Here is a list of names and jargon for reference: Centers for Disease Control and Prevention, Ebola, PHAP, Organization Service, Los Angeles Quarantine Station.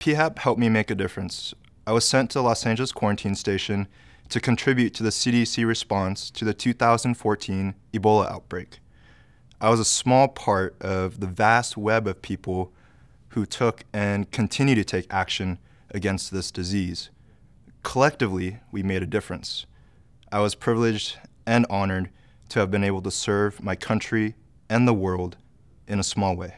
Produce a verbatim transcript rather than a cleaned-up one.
P HAP helped me make a difference. I was sent to the Los Angeles Quarantine Station to contribute to the C D C response to the two thousand fourteen Ebola outbreak. I was a small part of the vast web of people who took and continue to take action against this disease. Collectively, we made a difference. I was privileged and honored to have been able to serve my country and the world in a small way.